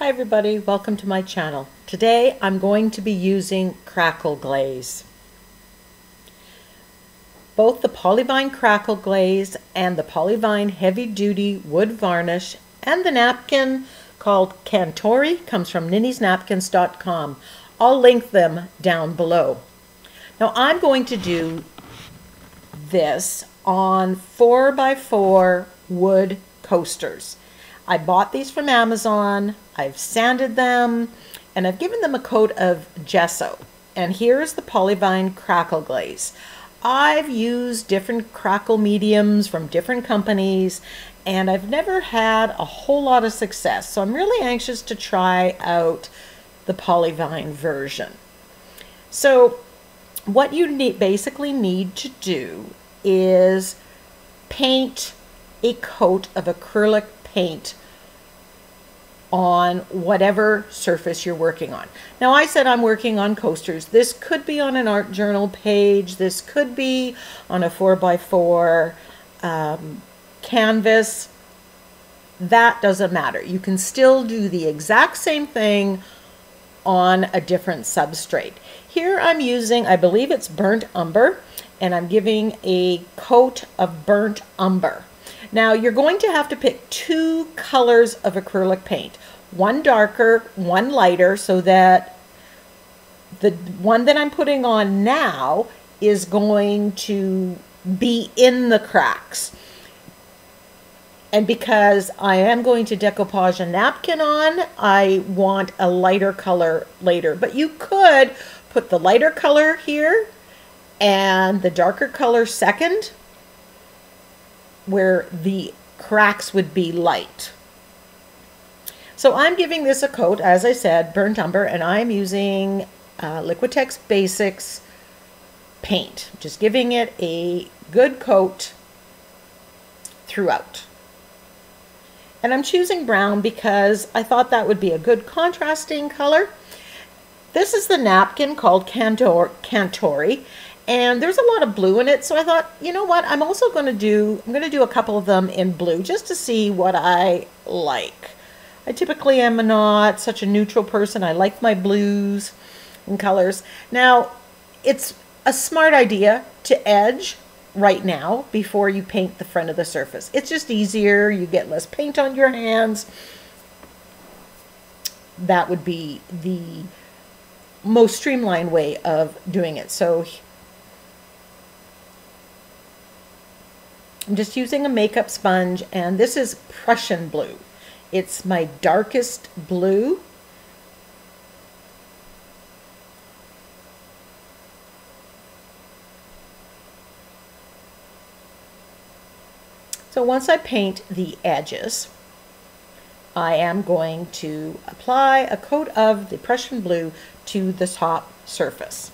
Hi everybody, welcome to my channel. Today I'm going to be using Crackle Glaze. Both the Polyvine Crackle Glaze and the Polyvine Heavy Duty Wood Varnish and the napkin called Cantori comes from NinnysNapkins.com. I'll link them down below. Now I'm going to do this on 4x4 wood coasters. I bought these from Amazon, I've sanded them, and I've given them a coat of gesso. And here is the Polyvine Crackle Glaze. I've used different crackle mediums from different companies, and I've never had a whole lot of success. So I'm really anxious to try out the Polyvine version. So what you basically need to do is paint a coat of acrylic paint on whatever surface you're working on. Now I said I'm working on coasters. This could be on an art journal page. This could be on a 4x4 canvas. That doesn't matter. You can still do the exact same thing on a different substrate. Here I'm using, I believe it's burnt umber, and I'm giving a coat of burnt umber. Now you're going to have to pick two colors of acrylic paint, one darker, one lighter, so that the one that I'm putting on now is going to be in the cracks. And because I am going to decoupage a napkin on, I want a lighter color later. But you could put the lighter color here and the darker color second, where the cracks would be light. So I'm giving this a coat, as I said, burnt umber, and I'm using Liquitex Basics paint, just giving it a good coat throughout. And I'm choosing brown because I thought that would be a good contrasting color. This is the napkin called Cantori. And there's a lot of blue in it, so I thought, you know what, I'm going to do a couple of them in blue just to see what I like. I typically am not such a neutral person. I like my blues and colors. Now, it's a smart idea to edge right now before you paint the front of the surface. It's just easier. You get less paint on your hands. That would be the most streamlined way of doing it. So I'm just using a makeup sponge, and this is Prussian blue. It's my darkest blue. So once I paint the edges, I am going to apply a coat of the Prussian blue to the top surface.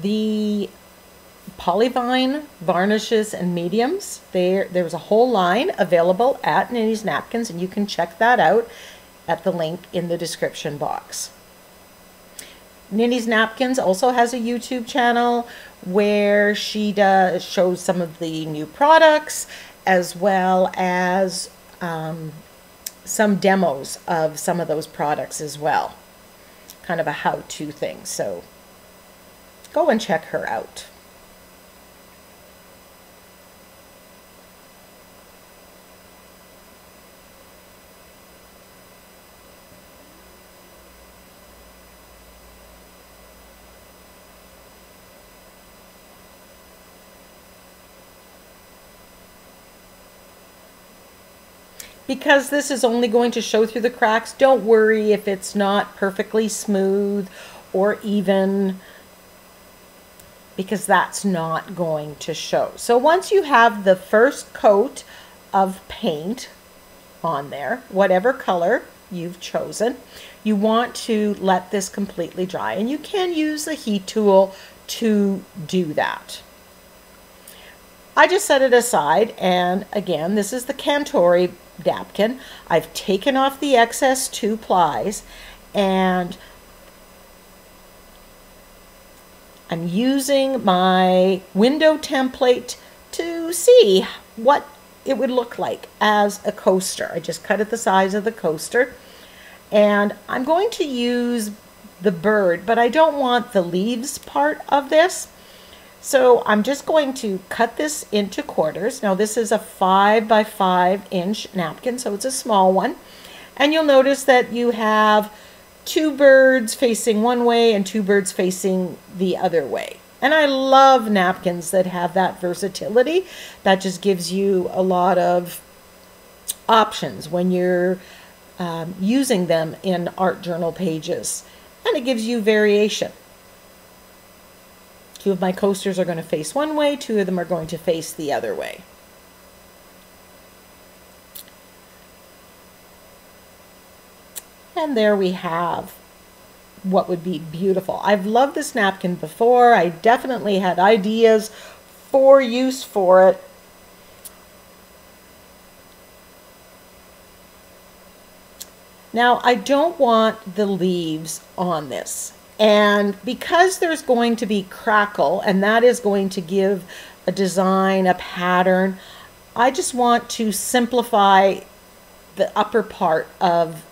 The Polyvine varnishes and mediums, there's a whole line available at Ninny's Napkins, and you can check that out at the link in the description box. Ninny's Napkins also has a YouTube channel where she shows some of the new products, as well as some demos of some of those products as well. Kind of a how-to thing, so go and check her out. Because this is only going to show through the cracks, don't worry if it's not perfectly smooth or even, because that's not going to show. So once you have the first coat of paint on there, whatever color you've chosen, You want to let this completely dry, and you can use the heat tool to do that. I just set it aside, and again, this is the Cantori napkin. I've taken off the excess 2 plies, and I'm using my window template to see what it would look like as a coaster. I just cut it the size of the coaster, and I'm going to use the bird, but I don't want the leaves part of this. So I'm just going to cut this into quarters. Now this is a 5 by 5 inch napkin, so it's a small one. And you'll notice that you have 2 birds facing one way and 2 birds facing the other way. And I love napkins that have that versatility. That just gives you a lot of options when you're using them in art journal pages. And it gives you variation. 2 of my coasters are going to face one way, 2 of them are going to face the other way. And there we have what would be beautiful. I've loved this napkin before. I definitely had ideas for use for it. Now, I don't want the leaves on this. And because there's going to be crackle, and that is going to give a design, a pattern, I just want to simplify the upper part of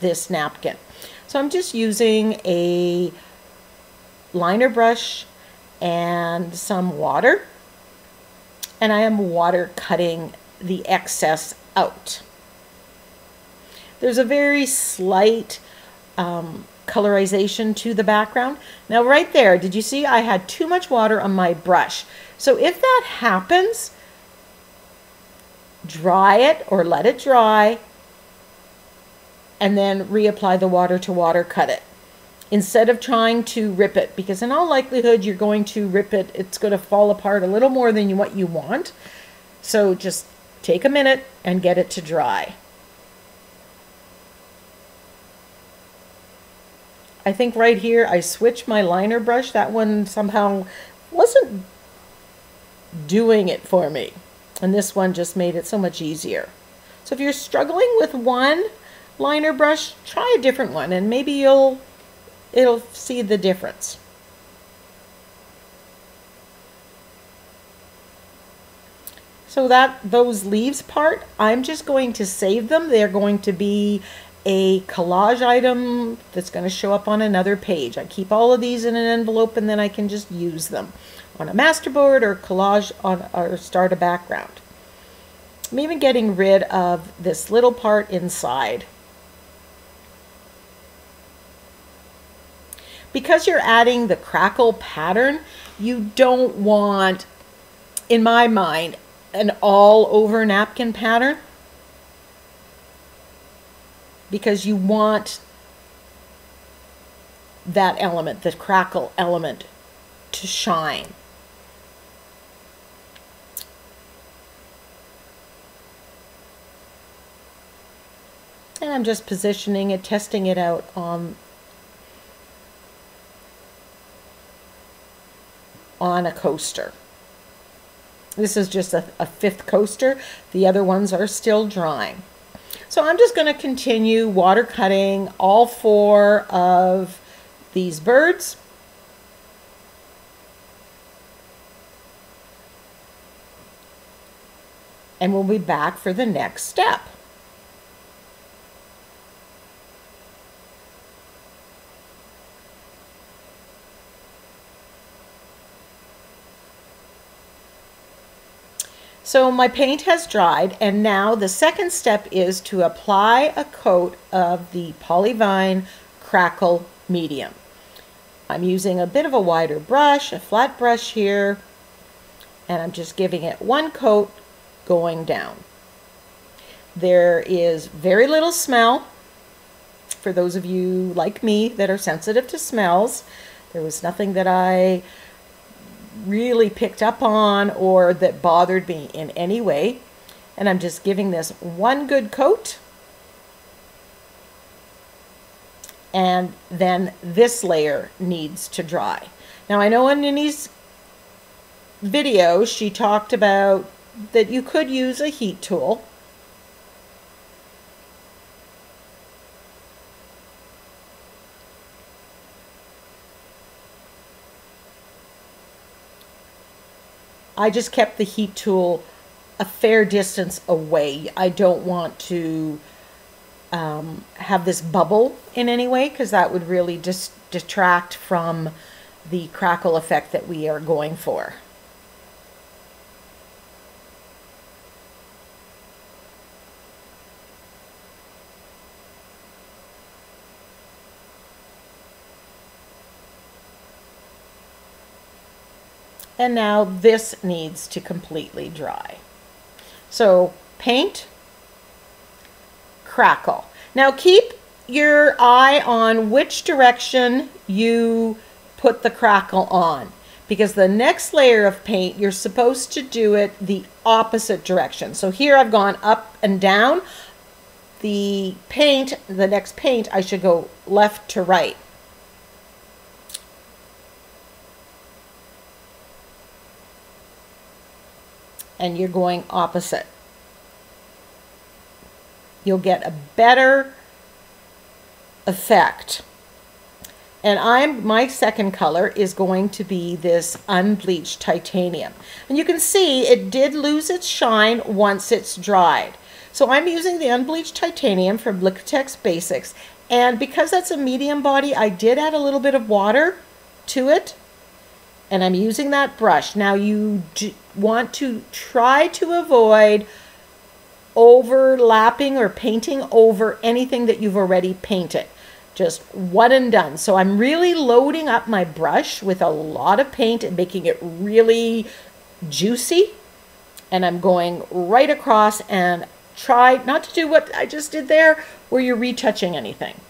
this napkin. So I'm just using a liner brush and some water, and I am water cutting the excess out. There's a very slight colorization to the background. Now right there, did you see I had too much water on my brush? So if that happens, dry it or let it dry, and then reapply the water to water cut it instead of trying to rip it, because in all likelihood you're going to rip it. It's going to fall apart a little more than what you want. So just take a minute and get it to dry. I think right here I switched my liner brush. That one somehow wasn't doing it for me, and this one just made it so much easier. So if you're struggling with one liner brush, try a different one, and maybe it'll see the difference. So those leaves part, I'm just going to save them. They're going to be a collage item that's going to show up on another page. I keep all of these in an envelope, and then I can just use them on a masterboard or collage on, or start a background. I'm even getting rid of this little part inside. Because you're adding the crackle pattern, you don't want, in my mind, an all over napkin pattern, because you want that element, the crackle element, to shine. And I'm just positioning it, testing it out on a coaster. This is just a 5th coaster. The other ones are still drying. So I'm just going to continue water cutting all 4 of these birds. And we'll be back for the next step. So my paint has dried, and now the second step is to apply a coat of the Polyvine Crackle Medium. I'm using a bit of a wider brush, a flat brush here, and I'm just giving it 1 coat going down. There is very little smell. For those of you like me that are sensitive to smells, there was nothing that I really picked up on or that bothered me in any way. And I'm just giving this 1 good coat, and then this layer needs to dry. Now I know in Ninny's video she talked about that you could use a heat tool. I just kept the heat tool a fair distance away. I don't want to have this bubble in any way, because that would really just detract from the crackle effect that we are going for. And now this needs to completely dry. So paint, crackle. Now keep your eye on which direction you put the crackle on, because the next layer of paint, you're supposed to do it the opposite direction. So here I've gone up and down. The paint, the next paint, I should go left to right. And you're going opposite. You'll get a better effect. And my second color is going to be this unbleached titanium. And you can see it did lose its shine once it's dried. So I'm using the unbleached titanium from Liquitex Basics. And because that's a medium body, I did add a little bit of water to it. And I'm using that brush. Now you want to try to avoid overlapping or painting over anything that you've already painted. Just one and done. So I'm really loading up my brush with a lot of paint and making it really juicy. And I'm going right across, and try not to do what I just did there where you're retouching anything.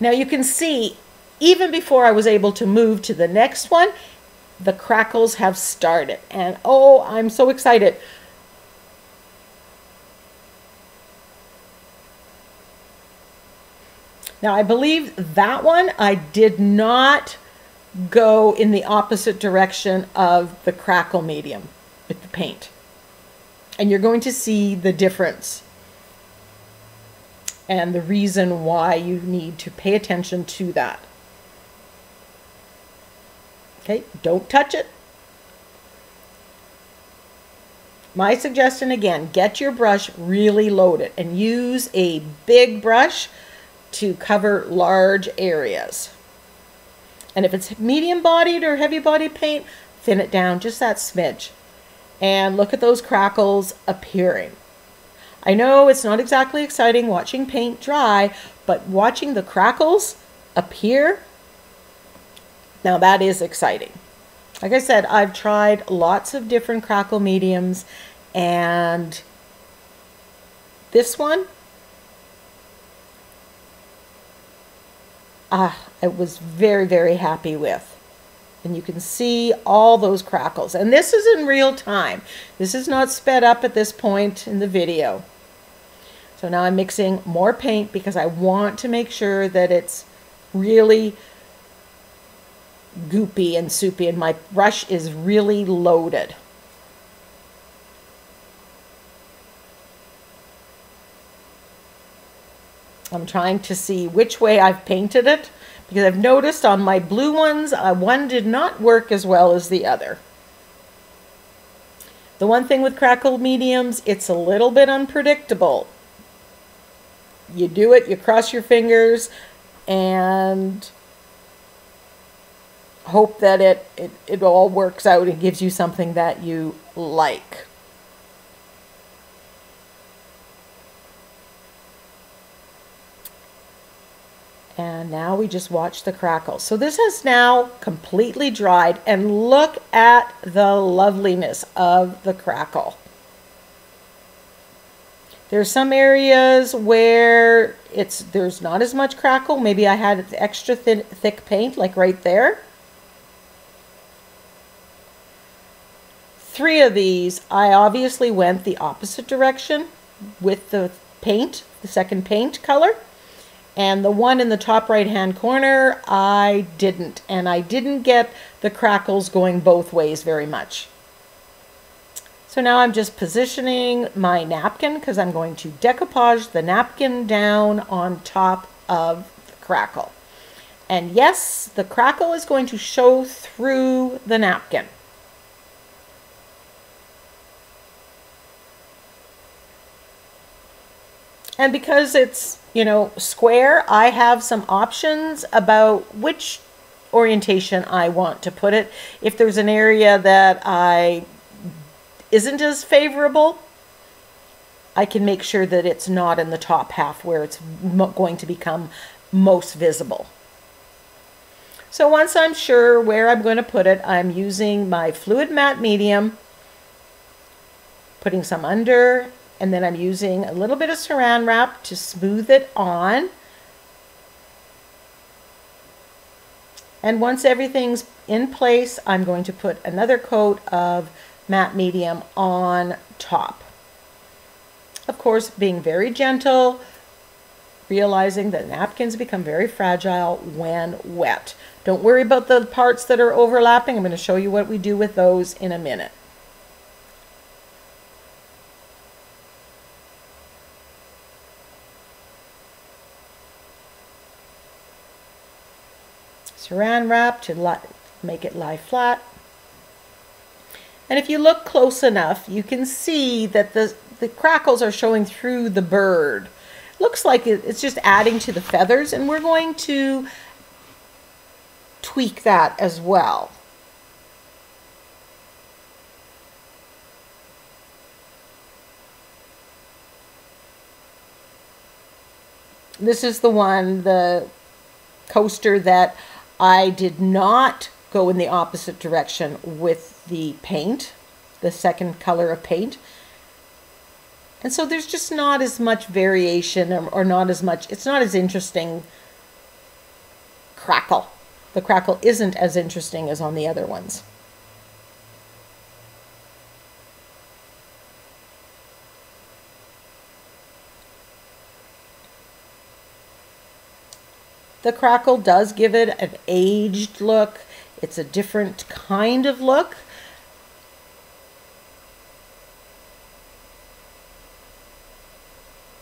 Now you can see, even before I was able to move to the next one, the crackles have started. And oh, I'm so excited. Now I believe that one, I did not go in the opposite direction of the crackle medium with the paint. And you're going to see the difference. And the reason why you need to pay attention to that. Okay, don't touch it. My suggestion again, get your brush really loaded and use a big brush to cover large areas. And if it's medium bodied or heavy bodied paint, thin it down just that smidge. And look at those crackles appearing. I know it's not exactly exciting watching paint dry, but watching the crackles appear, now that is exciting. Like I said, I've tried lots of different crackle mediums, and this one, I was very, very happy with. And you can see all those crackles. And this is in real time. This is not sped up at this point in the video. So now I'm mixing more paint because I want to make sure that it's really goopy and soupy, and my brush is really loaded. I'm trying to see which way I've painted it, because I've noticed on my blue ones, one did not work as well as the other. The one thing with crackle mediums, it's a little bit unpredictable. You do it, you cross your fingers, and hope that it all works out and gives you something that you like. And now we just watch the crackle. So this has now completely dried, and look at the loveliness of the crackle. There's some areas where there's not as much crackle. Maybe I had extra thick paint, like right there. 3 of these, I obviously went the opposite direction with the paint, the second paint color, And the one in the top right hand corner, I didn't. And I didn't get the crackles going both ways very much. So now I'm just positioning my napkin because I'm going to decoupage the napkin down on top of the crackle. And yes, the crackle is going to show through the napkin. And because it's, you know, square, I have some options about which orientation I want to put it. If there's an area that I isn't as favorable, I can make sure that it's not in the top half where it's going to become most visible. So once I'm sure where I'm going to put it, I'm using my fluid matte medium, putting some under, and then I'm using a little bit of saran wrap to smooth it on. And once everything's in place, I'm going to put another coat of matte medium on top. Of course, being very gentle, realizing that napkins become very fragile when wet. Don't worry about the parts that are overlapping. I'm going to show you what we do with those in a minute. Saran wrap to make it lie flat. And if you look close enough, you can see that the crackles are showing through the bird. Looks like it's just adding to the feathers, and we're going to tweak that as well. This is the one, the coaster, that I did not go in the opposite direction with the paint, the second color of paint. And so there's just not as much variation, or not as much, it's not as interesting crackle. The crackle isn't as interesting as on the other ones. The crackle does give it an aged look. It's a different kind of look.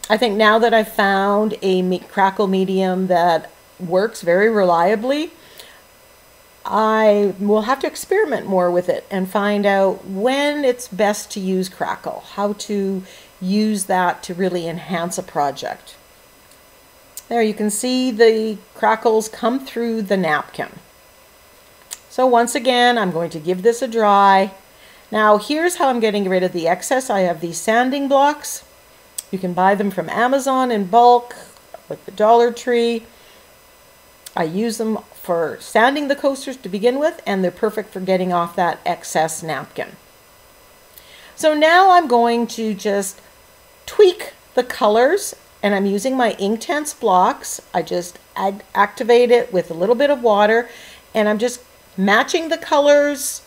I think now that I've found a crackle medium that works very reliably, I will have to experiment more with it and find out when it's best to use crackle, how to use that to really enhance a project. There you can see the crackles come through the napkin. So once again, I'm going to give this a dry. Now here's how I'm getting rid of the excess. I have these sanding blocks. You can buy them from Amazon in bulk, like the Dollar Tree. I use them for sanding the coasters to begin with, and they're perfect for getting off that excess napkin. So now I'm going to just tweak the colors, and I'm using my Inktense blocks. I just activate it with a little bit of water, and I'm just matching the colors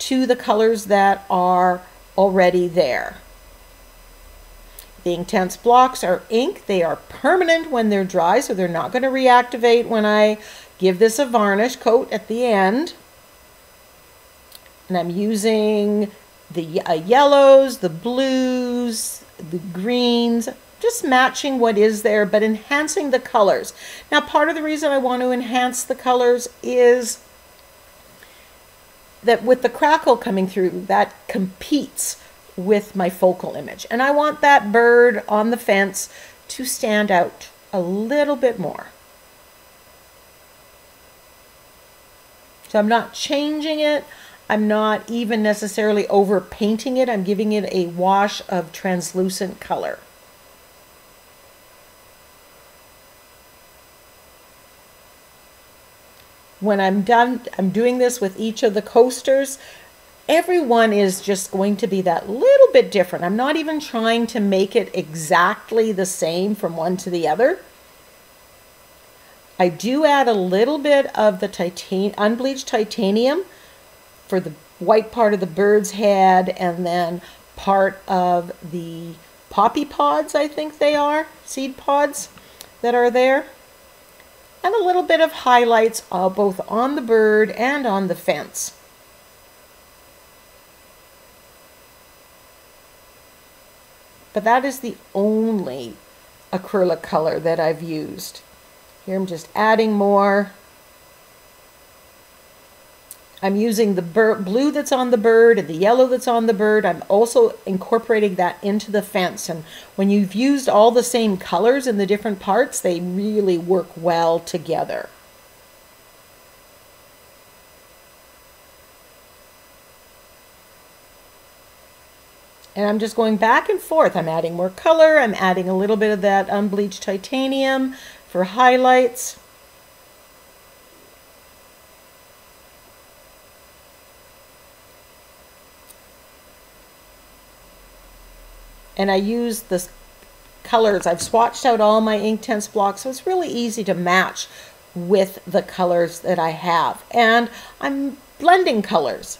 to the colors that are already there. The Inktense blocks are ink. They are permanent when they're dry, so they're not going to reactivate when I give this a varnish coat at the end. And I'm using the yellows, the blues, the greens, just matching what is there, but enhancing the colors. Now, part of the reason I want to enhance the colors is that with the crackle coming through, that competes with my focal image. And I want that bird on the fence to stand out a little bit more. So I'm not changing it. I'm not even necessarily over painting it. I'm giving it a wash of translucent color. When I'm done, I'm doing this with each of the coasters. Everyone is just going to be that little bit different. I'm not even trying to make it exactly the same from one to the other. I do add a little bit of the unbleached titanium for the white part of the bird's head, and then part of the poppy pods, I think they are, seed pods. that are there, and a little bit of highlights both on the bird and on the fence. But that is the only acrylic color that I've used. Here I'm just adding more. I'm using the blue that's on the bird and the yellow that's on the bird. I'm also incorporating that into the fence. And when you've used all the same colors in the different parts, they really work well together. And I'm just going back and forth. I'm adding more color. I'm adding a little bit of that unbleached titanium for highlights. And I use the colors. I've swatched out all my Inktense blocks, so it's really easy to match with the colors that I have. And I'm blending colors.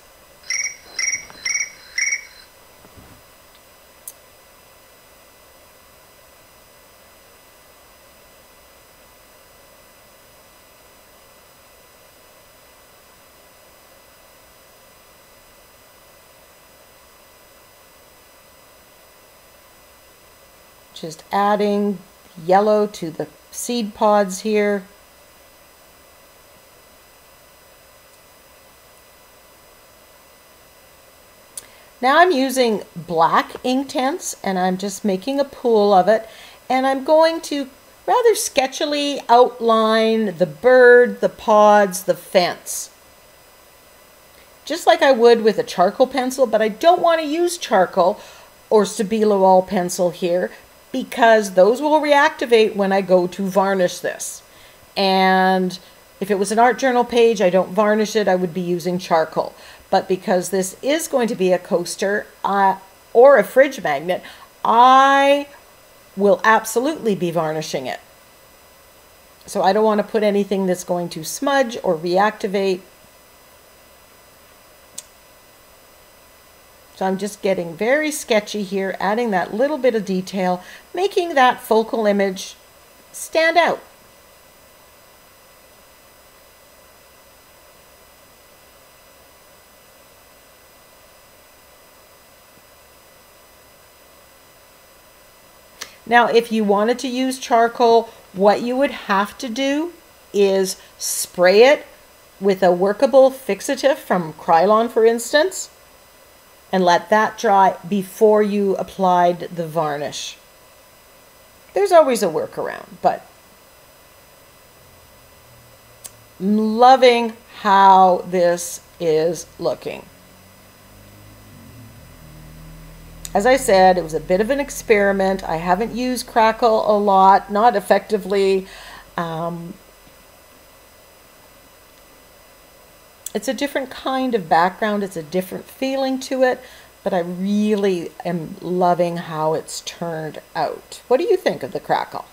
Just adding yellow to the seed pods here. Now I'm using black Inktense and I'm just making a pool of it, and I'm going to rather sketchily outline the bird, the pods, the fence. Just like I would with a charcoal pencil, but I don't want to use charcoal or Stabilo All pencil here, because those will reactivate when I go to varnish this. And if it was an art journal page, I don't varnish it, I would be using charcoal. But because this is going to be a coaster or a fridge magnet, I will absolutely be varnishing it. So I don't want to put anything that's going to smudge or reactivate. So I'm just getting very sketchy here, adding that little bit of detail, making that focal image stand out. Now, if you wanted to use charcoal, what you would have to do is spray it with a workable fixative from Krylon, for instance, and let that dry before you applied the varnish. There's always a workaround, but I'm loving how this is looking. As I said, it was a bit of an experiment. I haven't used Crackle a lot, not effectively. It's a different kind of background, it's a different feeling to it, but I really am loving how it's turned out. What do you think of the Crackle?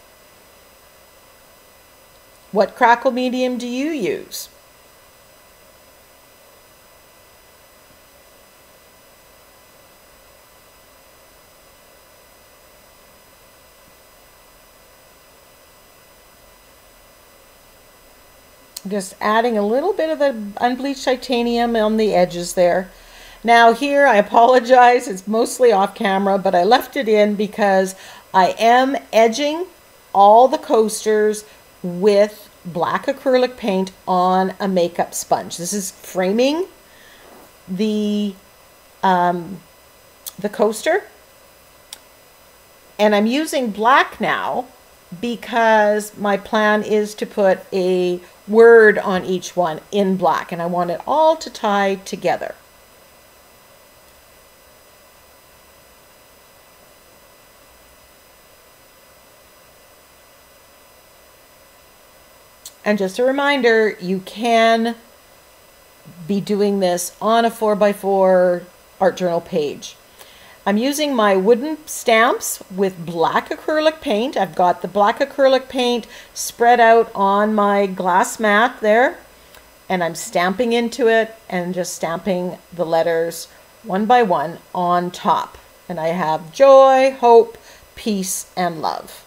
What Crackle medium do you use? Just adding a little bit of the unbleached titanium on the edges there. Now here, I apologize, it's mostly off camera, but I left it in because I am edging all the coasters with black acrylic paint on a makeup sponge. This is framing the coaster. And I'm using black now because my plan is to put a word on each one in black, and I want it all to tie together. And just a reminder, you can be doing this on a 4x4 art journal page. I'm using my wooden stamps with black acrylic paint. I've got the black acrylic paint spread out on my glass mat there, and I'm stamping into it and just stamping the letters one by one on top. And I have joy, hope, peace, and love.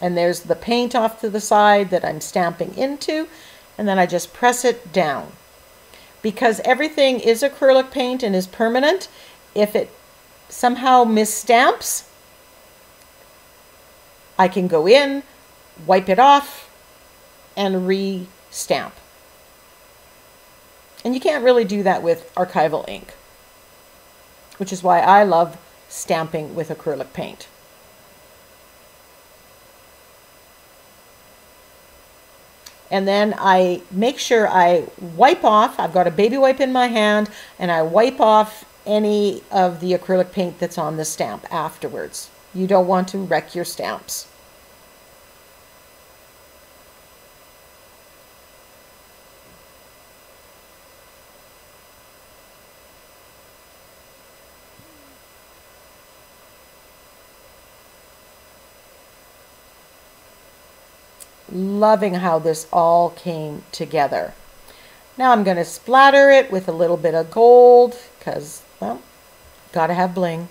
And there's the paint off to the side that I'm stamping into, and then I just press it down. Because everything is acrylic paint and is permanent, if it somehow misstamps, I can go in, wipe it off, and re-stamp. And you can't really do that with archival ink, which is why I love stamping with acrylic paint. And then I make sure I wipe off, I've got a baby wipe in my hand, and I wipe off any of the acrylic paint that's on the stamp afterwards. You don't want to wreck your stamps. Loving how this all came together. Now I'm going to splatter it with a little bit of gold because, well, gotta have bling.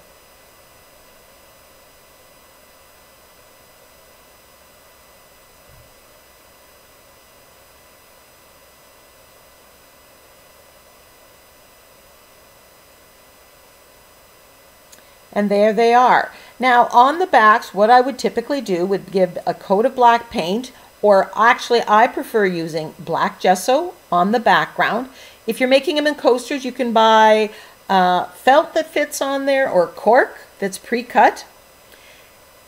And there they are. Now on the backs, what I would typically do would give a coat of black paint, or actually I prefer using black gesso on the background. If you're making them in coasters, you can buy felt that fits on there or cork that's pre-cut.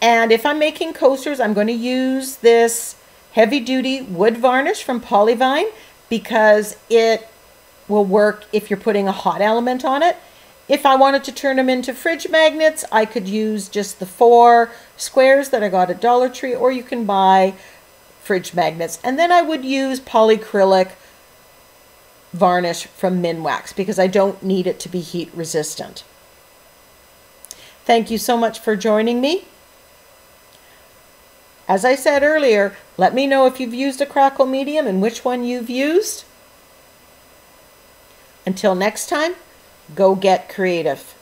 And if I'm making coasters, I'm going to use this heavy-duty wood varnish from Polyvine because it will work if you're putting a hot element on it. If I wanted to turn them into fridge magnets, I could use just the 4 squares that I got at Dollar Tree, or you can buy fridge magnets. And then I would use polycrylic varnish from Minwax because I don't need it to be heat resistant. Thank you so much for joining me. As I said earlier, let me know if you've used a crackle medium and which one you've used. Until next time, go get creative.